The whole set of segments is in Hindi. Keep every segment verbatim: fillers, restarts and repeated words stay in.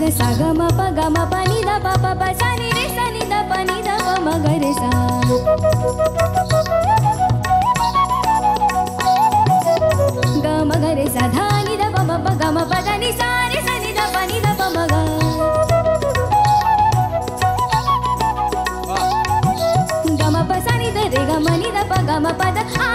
ga sa ga ma pa ga ma pa ni da pa pa pa sa ni re sa ni da pa ni da pa ma ga re sa. Ga ma ga re sa dha ni da pa ma pa ga ma pa da ni sa re sa ni da pa ni da pa ma ga. Ga ma pa sa ni da re ga ma ni da pa ga ma pa da a.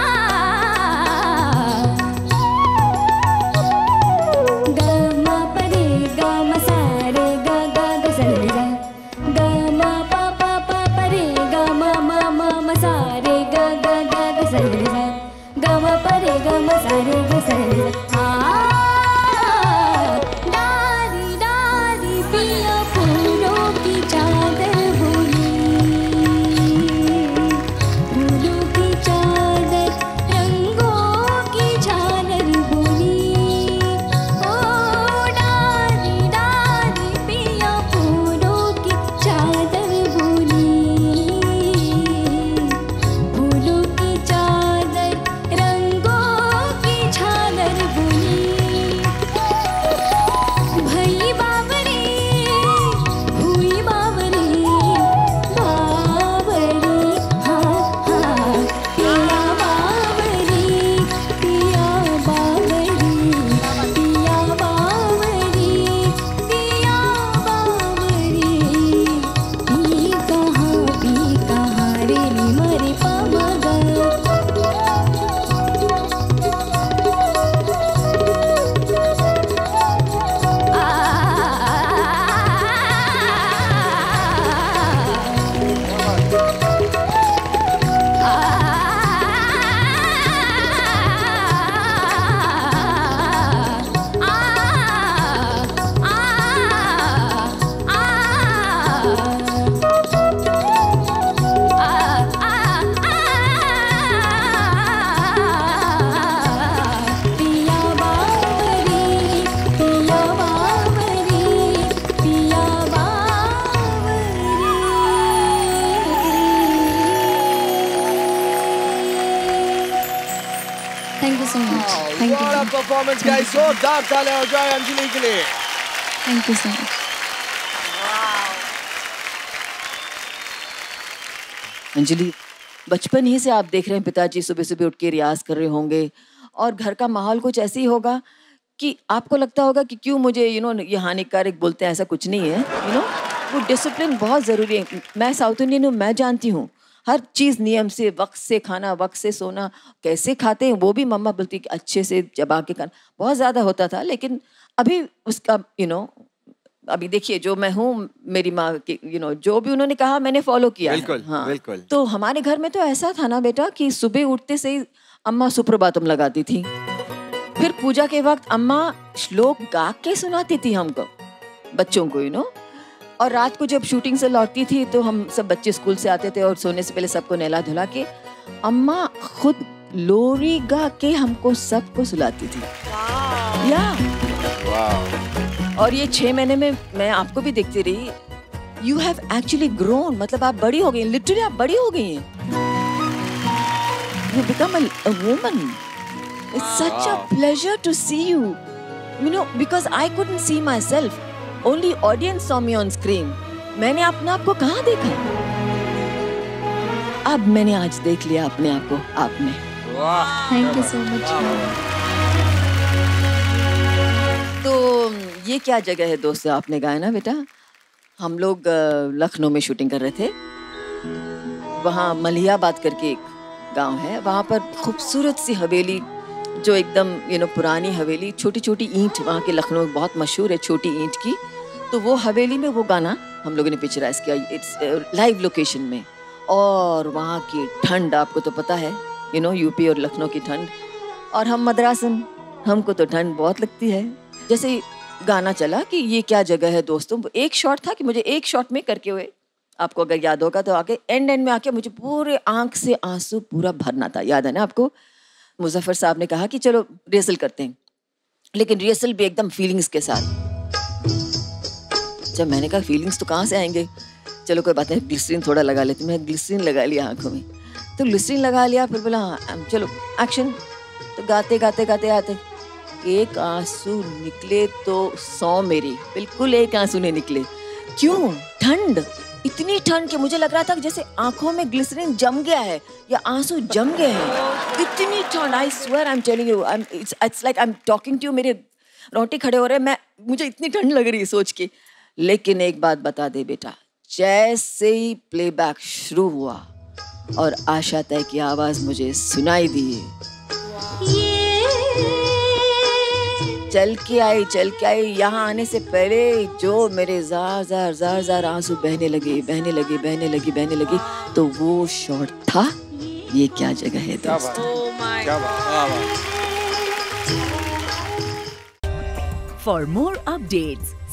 Performance guys, so dark tale ho jaye Anjali ke liye. Thank you so much. Wow. Anjali, बचपन ही से आप देख रहे हैं पिताजी सुबह सुबह उठ के रियाज कर रहे होंगे और घर का माहौल कुछ ऐसे ही होगा कि आपको लगता होगा कि क्यों मुझे यू नो ये हानिकारक बोलते हैं, ऐसा कुछ नहीं है यू नो, वो डिसिप्लिन बहुत ज़रूरी है. मैं साउथ इंडियन हूँ, मैं जानती हूँ हर चीज़ नियम से, वक्त से खाना, वक्त से सोना, कैसे खाते हैं वो भी मम्मा बोलती कि अच्छे से चबा के खाना, बहुत ज़्यादा होता था. लेकिन अभी उसका यू नो अभी देखिए जो मैं हूँ, मेरी माँ के यू नो जो भी उन्होंने कहा मैंने फॉलो किया. बिल्कुल, हाँ बिल्कुल. तो हमारे घर में तो ऐसा था ना बेटा कि सुबह उठते से ही अम्मा सुप्रभातम लगाती थी, फिर पूजा के वक्त अम्मा श्लोक गा के सुनाती थी हमको, बच्चों को यू नो. और रात को जब शूटिंग से लौटती थी तो हम सब बच्चे स्कूल से आते थे और सोने से पहले सबको नहला धुला के अम्मा खुद लोरी गा के हमको सबको सुलाती थी. wow. या wow. और ये छः महीने में मैं आपको भी देखती रही, यू हैव एक्चुअली ग्रोन, मतलब आप बड़ी हो गई, लिटरली आप बड़ी हो गई हैं, you become a woman. It's such a pleasure to see you you know, because I couldn't see myself, only audience saw me on screen. मैंने अपने आप को कहाँ देखा, अब मैंने आज देख लिया अपने आप को आप में. Thank you so much. तो ये क्या जगह है दोस्त, आपने गाया ना बेटा. हम लोग लखनऊ में शूटिंग कर रहे थे, वहाँ मलियाबाद करके एक गांव है, वहाँ पर खूबसूरत सी हवेली जो एकदम यू नो पुरानी हवेली, छोटी छोटी ईंट, वहाँ के लखनऊ में बहुत मशहूर है छोटी ईंट की. तो वो हवेली में वो गाना हम लोगों ने पिक्चराइज किया, इट्स लाइव लोकेशन में. और वहाँ की ठंड आपको तो पता है यू नो, यूपी और लखनऊ की ठंड, और हम मद्रासन, हमको तो ठंड बहुत लगती है. जैसे गाना चला कि ये क्या जगह है दोस्तों, एक शॉट था कि मुझे एक शॉट में करके हुए, आपको अगर याद होगा तो आके एंड एंड में आके मुझे पूरे आँख से आंसू पूरा भरना था, याद है ना आपको. मुजफ्फर साहब ने कहा कि चलो रिहर्सल करते हैं, लेकिन रिहर्सल भी एकदम फीलिंग्स के साथ. जब मैंने कहा फीलिंग्स तो कहाँ से आएंगे, चलो कोई बात नहीं ग्लिसरीन थोड़ा लगा लेते, मैं ग्लिसरीन लगा लिया आंखों में, तो ग्लिसरीन लगा लिया. फिर बोला हाँ चलो एक्शन. तो गाते गाते गाते आते एक आंसू निकले तो सौ मेरी, बिल्कुल एक आंसू नहीं निकले। क्यों? ठंड, इतनी ठंड कि मुझे लग रहा था कि जैसे आंखों में ग्लिसरीन जम गया है या आंसू जम गए हैं, इतनी ठंड। I swear I am telling you, I am it's like I am talking to you, मेरे रोंगटे खड़े हो रहे हैं, मैं मुझे इतनी ठंड लग रही है सोच के। लेकिन एक बात बता दे बेटा, जैसे ही प्लेबैक शुरू हुआ और आशा तय की आवाज मुझे सुनाई दी, चल के आई चल के आई, यहाँ आने से पहले जो मेरे जार जार जार जार आंसू बहने लगे बहने लगे बहने लगे बहने लगे, तो वो शॉट था ये क्या जगह है दोस्तों। For more updates,